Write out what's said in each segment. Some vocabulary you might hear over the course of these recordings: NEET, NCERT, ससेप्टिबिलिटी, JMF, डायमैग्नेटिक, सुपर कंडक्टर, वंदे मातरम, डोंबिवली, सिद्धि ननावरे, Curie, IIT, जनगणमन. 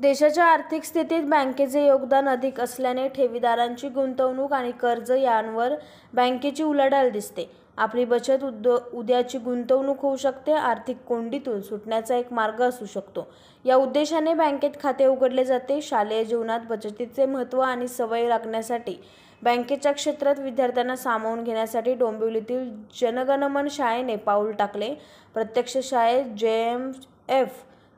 देशाच्या आर्थिक स्थितीत बँकेचे योगदान अधिक असल्याने ठेवीदारांची गुंतवणूक आणि कर्ज यांवर बँकेची उलाढाल दिसते। आपली बचत उद्याची गुंतवणूक होऊ शकते। आर्थिक कोंडीतून सुटण्याचा एक मार्ग असू शकतो। या उद्देशाने बँकेत खाते उघडले जाते। शालेय जीवनात बचतीचे महत्त्व आणि सवय राखण्यासाठी बँकेच्या क्षेत्रात विद्यार्थ्यांना सामावून घेण्यासाठी डोंबिवलीतील जनगणमन शाळेने पाऊल टाकले। प्रत्यक्ष शाळेत JMF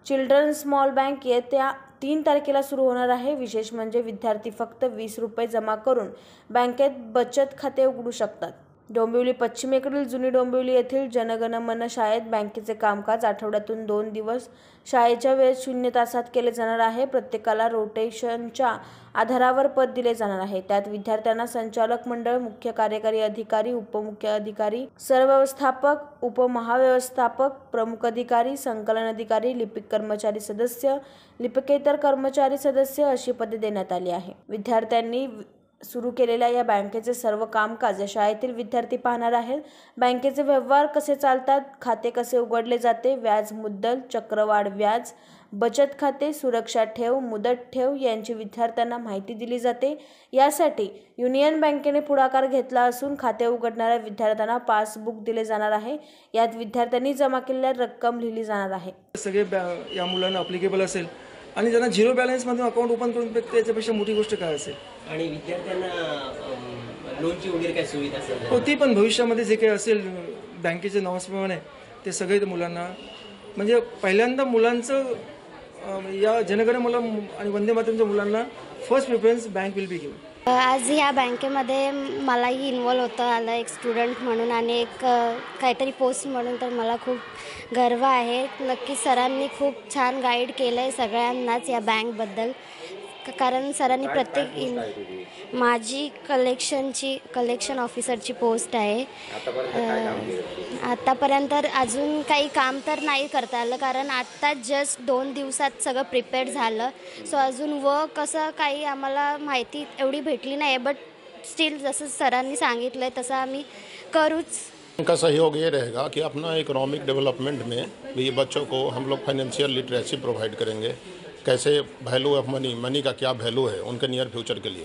चिल्ड्रन्स स्मॉल बँक येत्या 3 तारखेला सुरू होणार आहे। विशेष म्हणजे विद्यार्थी फक्त 20 रुपये जमा करून बँकेत बचत खाते उघडू शकतात। डोंबिवली पश्चिमेकडील जुनी डोंबिवली येथील जनगणमन शाळेत बँकेचे कामकाज आठवड्यातून 2 दिवस शाळेच्या वेळेत 0 तासात केले जाणार आहे। प्रत्येकाला रोटेशनच्या आधारावर पद दिले जाणार आहे। त्यात विद्यार्थ्यांना संचालक मंडळ, मुख्य कार्यकारी अधिकारी, उपमुख्य अधिकारी, सरव्यवस्थापक, उपमहाव्यवस्थापक, प्रमुख अधिकारी, संकलन अधिकारी, लिपिक कर्मचारी सदस्य, लिपिकेतर कर्मचारी सदस्य अशी पदे देण्यात आली आहे। विद्यार्थ्यांनी सुरू केलेल्या या बँकेचे सर्व कामकाज शाळेतील विद्यार्थी पाहणार आहेत। बँकेचे व्यवहार कसे चालतात, खाते कसे उघडले जाते, व्याज, मुद्दल, चक्रवाढ व्याज, बचत खाते, सुरक्षा ठेव, मुदत ठेव यांची विद्यार्थ्यांना माहिती दिली जाते। यासाठी युनियन बँकेने पुढाकार घेतला असून खाते उघडणाऱ्या विद्यार्थ्यांना पासबुक दिले जाणार आहे। यात विद्यार्थ्यांनी जमा केलेली रक्कम लिहिली जाणार आहे। सगळे या मुलांना ॲप्लिकेबल असेल आणि ज्यांना झिरो बॅलन्स मधून अकाउंट ओपन करून त्याच्यापेक्षा मोठी गोष्ट काय असेल। आणि विद्यार्थ्यांना लोनची वगैरे काय सुविधा असेल हो, ती पण भविष्यामध्ये जे काही असेल बँकेचे नॉर्म्सप्रमाणे ते सगळे मुलांना म्हणजे पहिल्यांदा मुलांचं या जनगणमन आणि वंदे मातरमच्या मुलांना first preference bank will be given. आज या बँकेमध्ये मलाही इन्व्हॉल्व होता आलं एक स्टुडंट म्हणून आणि एक काहीतरी पोस्ट म्हणून, तर मला खूप गर्व आहे। नक्की सरांनी खूप छान गाईड केलं आहे सगळ्यांनाच या बँकबद्दल, कारण सरांनी प्रत्येक माझी कलेक्शन ऑफिसरची पोस्ट आहे। आतापर्यंत अजून काही काम तर नाही करता आलं, कारण आत्ता जस्ट 2 दिवसात सगळं प्रिपेअर झालं। सो अजून वर्क असं काही आम्हाला माहिती एवढी भेटली नाही, बट स्टील जसं सरांनी सांगितलं आहे तसं आम्ही करूच। उनका सहयोग ये रहेगा कि अपना इकोनॉमिक डेवलपमेंट में भी बच्चों को हम लोग फाइनेंशियल लिटरेसी प्रोवाइड करेंगे। कैसे वैल्यू ऑफ मनी का क्या वैल्यू है उनके नियर फ्यूचर के लिए,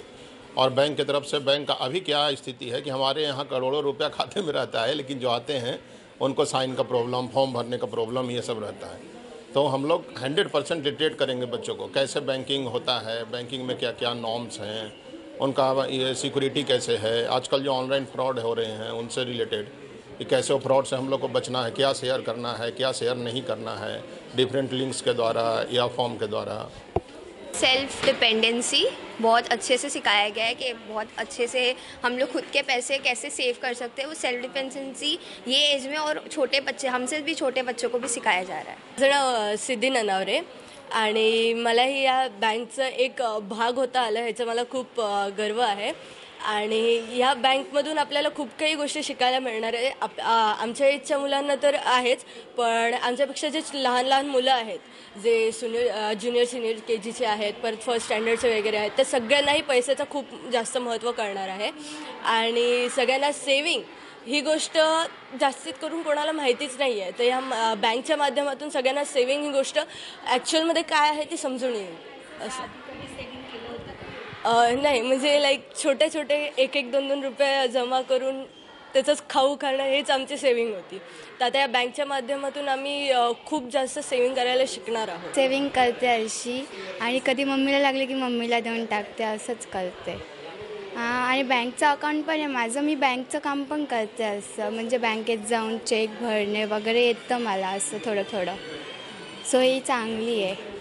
और बैंक की तरफ से बैंक का अभी क्या स्थिति है कि हमारे यहाँ करोड़ों रुपया खाते में रहता है, लेकिन जो आते हैं उनको साइन का प्रॉब्लम, फॉर्म भरने का प्रॉब्लम, ये सब रहता है। तो हम लोग 100% डिटेक्ट करेंगे बच्चों को कैसे बैंकिंग होता है, बैंकिंग में क्या क्या नॉर्म्स हैं, उनका ये सिक्योरिटी कैसे है, आजकल जो ऑनलाइन फ्रॉड हो रहे हैं उनसे रिलेटेड कि कैसे फ्रॉड से हम लोग को बचना है, क्या शेयर करना है, क्या शेयर नहीं करना है, डिफरेंट लिंक्स के द्वारा या फॉर्म के द्वारा। सेल्फ डिपेंडेंसी बहुत अच्छे से सिखाया गया है कि बहुत अच्छे से हम लोग खुद के पैसे कैसे सेव कर सकते हैं। वो सेल्फ डिपेंडेंसी ये एज में और छोटे बच्चे हमसे भी छोटे बच्चों को भी सिखाया जा रहा है। जरा सिद्धि ननावरे आणि मला ही या बँकचा एक भाग होता आला ह्याचा मला खूप गर्व आहे। आणि या बँकमधून आपल्याला खूप काही गोष्टी शिकायला मिळणार आहे। आमच्या एजच्या मुलांना तर आहेच, पण आमच्यापेक्षा जे लहान लहान मुलं आहेत जे ज्युनियर सिनियर KGचे आहेत, परत फर्स्ट स्टँडर्डचे वगैरे आहेत, त्या सगळ्यांनाही पैशाचं खूप जास्त महत्त्व कळणार आहे। आणि सगळ्यांना सेविंग ही गोष्ट जास्तीत करून कोणाला माहितीच नाही आहे, तर ह्या बँकच्या माध्यमातून सगळ्यांना सेविंग ही गोष्ट ॲक्च्युअलमध्ये काय आहे ती समजून येईल। असं नाही म्हणजे लाईक छोटे छोटे 1-2 रुपये जमा करून त्याचंच खाऊ खाणं हेच आमची सेविंग होती, तर आता या बँकच्या माध्यमातून आम्ही खूप जास्त सेविंग करायला शिकणार आहोत। सेविंग करते अशी आणि कधी मम्मीला लागले की मम्मीला देऊन टाकते, असंच करते। आणि बँकचं अकाउंट पण आहे माझं, मी बँकचं काम पण करते असं, म्हणजे बँकेत जाऊन चेक भरणे वगैरे येतं मला असं थोडं थोडं। सो ही चांगली आहे।